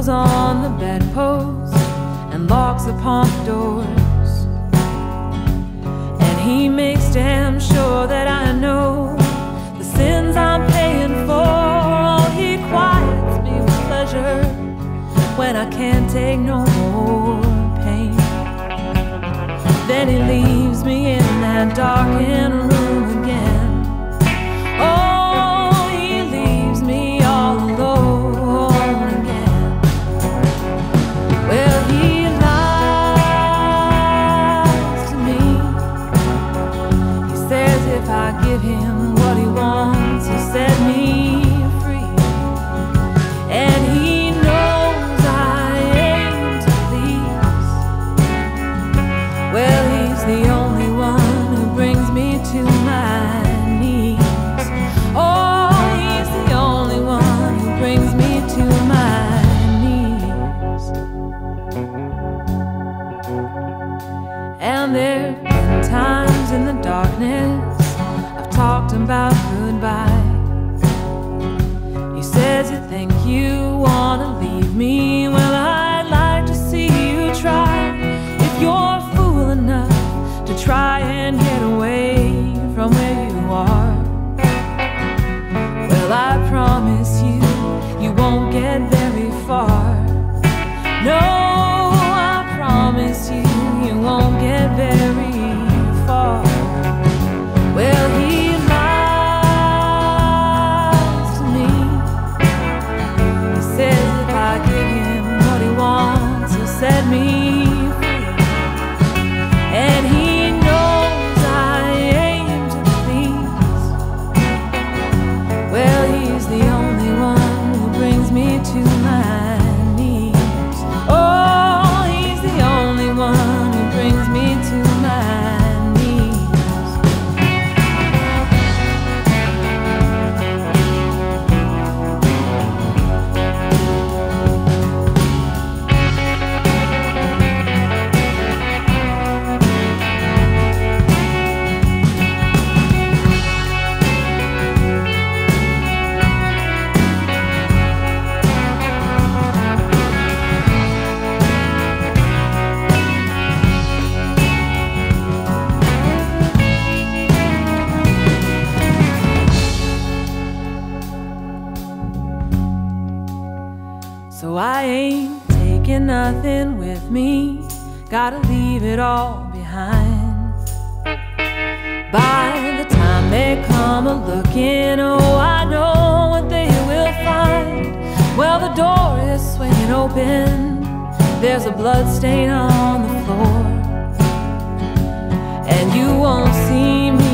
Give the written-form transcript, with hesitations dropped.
candles on the bedpost and locks upon the doors. And he makes damn sure that I know the sins I'm paying for. All he quiets me with pleasure when I can't take no more pain. Then he leaves me in that darkened room again. Give him what he wants, he set me free. And he knows I aim to please. Well, he's the only one who brings me to my knees. Oh, he's the only one who brings me to my knees. And there have been times in the darkness talked about goodbye. He says, "You think you wanna leave me? Well, I'd like to see you try. If you're fool enough to try and get away from where you are, well, I promise you, you won't get very far. No, I promise you, you won't get very far." Well, he set me free. And he knows I aim to please. Well, he's the only one who brings me to my knees. Oh, he's the only one who brings me to my so I ain't taking nothing with me, gotta leave it all behind. By the time they come a-looking, oh, I know what they will find. Well, the door is swinging open, there's a blood stain on the floor. And you won't see me